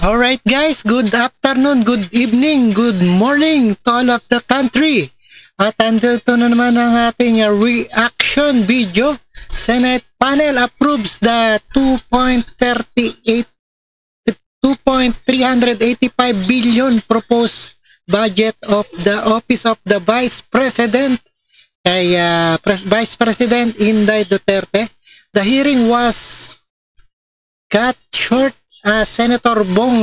Alright guys, good afternoon, good evening, good morning to all of the country. At andito na naman ang ating reaction video. Senate panel approves the 2.385 billion proposed budget of the Office of the Vice President kay Vice President Inday Duterte. The hearing was cut short. Senator Bong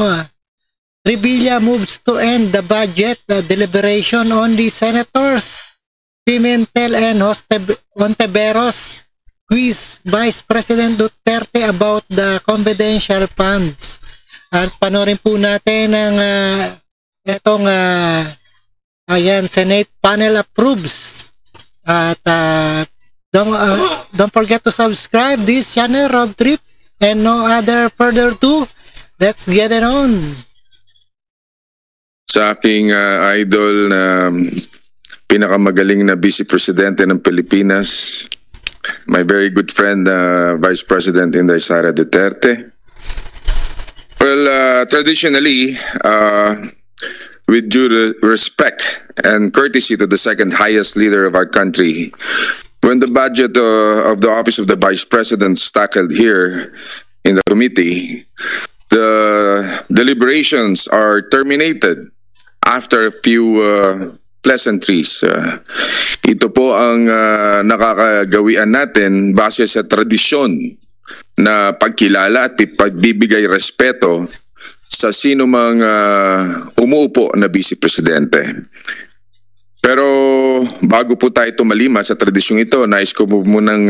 Revilla moves to end the budget deliberation. Only Senators Pimentel and Hontiveros quiz Vice President Duterte about the confidential funds. At panorin po natin ang itong ayan, Senate panel approves. At don't forget to subscribe this channel, Rob Trip. And no other further to, let's get it on. Sa aking idol na pinakamagaling na Vice Presidente ng Pilipinas, my very good friend, Vice President Inday Sara Duterte. Well, traditionally, with due respect and courtesy to the second highest leader of our country, when the budget of the Office of the Vice President is tackled here in the committee, the deliberations are terminated after a few pleasantries. Ito po ang nakakagawian natin base sa tradisyon na pagkilala at pagbibigay respeto sa sino mang umuupo na Vice Presidente. Pero bago po tayo tumalima sa tradisyong ito, nais ko po munang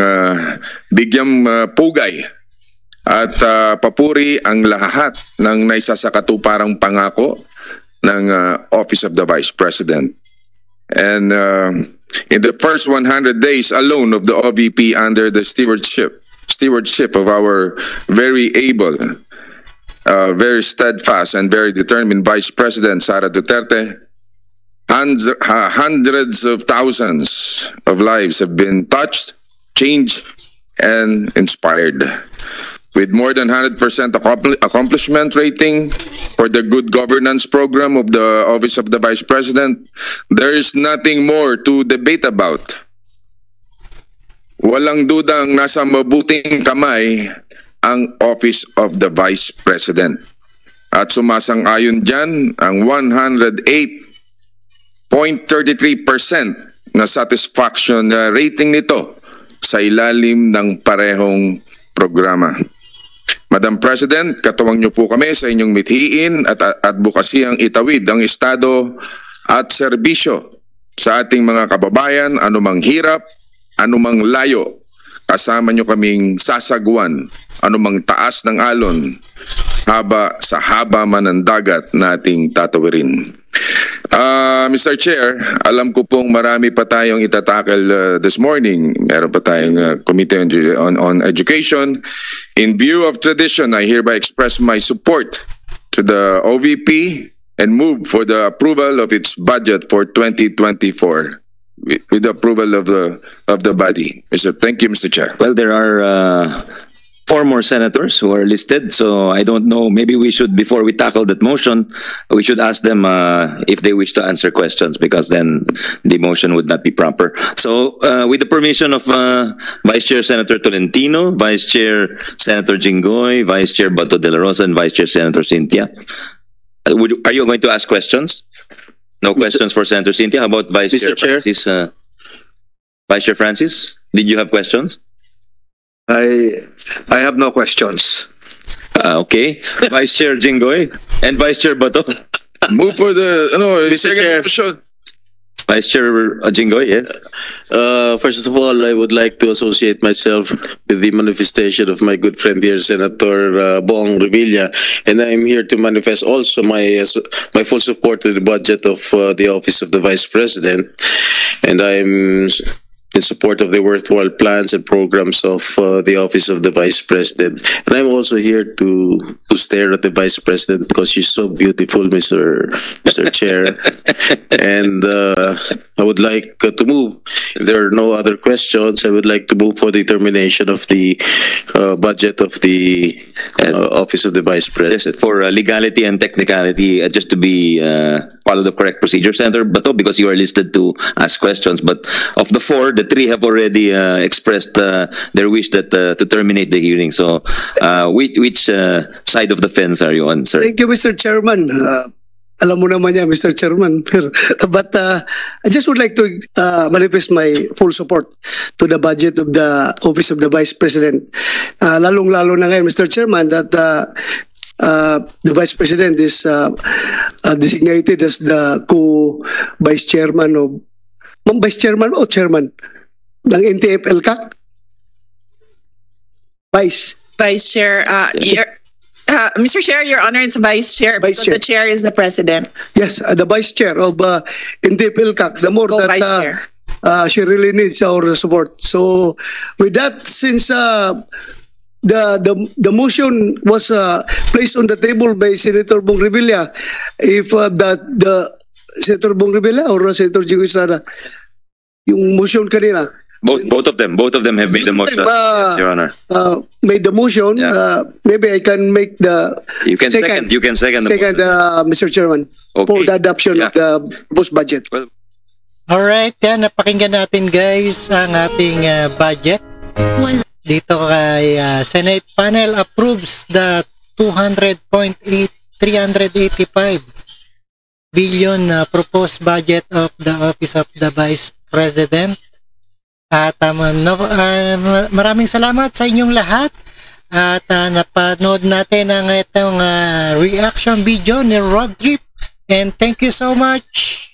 bigyang pugay at papuri ang lahat ng naisasakatuparang pangako ng Office of the Vice President. And in the first 100 days alone of the OVP under the stewardship of our very able, very steadfast and very determined Vice President Sara Duterte, hundreds of thousands of lives have been touched, changed, and inspired. With more than 100% accomplishment rating for the Good Governance Program of the Office of the Vice President, there is nothing more to debate about. Walang dudang nasa mabuting kamay ang Office of the Vice President. At sumasang-ayon dyan ang 108.33% na satisfaction rating nito sa ilalim ng parehong programa. Madam President, katuwang niyo po kami sa inyong mithiin at advokasy ang itawid ang estado at serbisyo sa ating mga kababayan, anumang hirap, anumang layo. Kasama niyo kaming sasaguan, anumang taas ng alon, haba man ng dagat nating tatawirin. Mr. Chair, alam ko pong marami pa tayong itatakal this morning. Meron pa tayong Committee on Education. In view of tradition, I hereby express my support to the OVP and move for the approval of its budget for 2024 with the approval of the body. Thank you, Mr. Chair. Well, there are four more senators who are listed, so I don't know. Maybe we should, before we tackle that motion, we should ask them if they wish to answer questions, because then the motion would not be proper. So with the permission of Vice Chair Senator Tolentino, Vice Chair Senator Jingoy, Vice Chair Bato De La Rosa, and Vice Chair Senator Cynthia, are you going to ask questions? No questions for Senator Cynthia. How about Vice Chair Francis? Vice Chair Francis, did you have questions? I have no questions. Okay. Vice Chair Jingoy and Vice Chair Bato. Move for the Mr. Chair. Motion. Vice Chair Jingoy, yes. First of all, I would like to associate myself with the manifestation of my good friend here, Senator Bong Revilla, and I am here to manifest also my full support to the budget of the Office of the Vice President, and I am in support of the worthwhile plans and programs of the Office of the Vice President. And I'm also here to stare at the Vice President because she's so beautiful, Mr. Chair. And I would like to move, if there are no other questions, I would like to move for the termination of the budget of the Office of the Vice President. Yes, for legality and technicality, just to be follow the correct procedure, Senator Bato, because you are listed to ask questions. But of the four, the three have already expressed their wish that to terminate the hearing. So which side of the fence are you on, sir? Thank you, Mr. Chairman. Alam mo naman niya, Mr. Chairman. But I just would like to manifest my full support to the budget of the Office of the Vice President. Lalong-lalo na ngayon, Mr. Chairman, that the Vice President is designated as the co-Vice Chairman of... Vice Chairman o Chairman? Ng NTF-LCAC? Vice. Vice Chair. Mr. Chair, Your Honor, it's Vice Chair because the Chair is the President. Yes, the Vice Chair of INDI-PILCAC. The more that she really needs our support. So with that, since the motion was placed on the table by Senator Bong Revilla, if the Senator Bong Revilla or Senator Jingoy Sara, yung motion kanina. Both of them have made the motion, yes, Your Honor. Made the motion. Yeah. Maybe I can make the. You can second. You can second. Second, Mr. Chairman, okay, for the adoption of the post budget. Well, all right, then napakinggan natin, guys, ang ating budget. Dito kay Senate panel approves the 385 billion proposed budget of the Office of the Vice President. At maraming salamat sa inyong lahat at napanood natin ang itong reaction video ni Rob Trip, and thank you so much.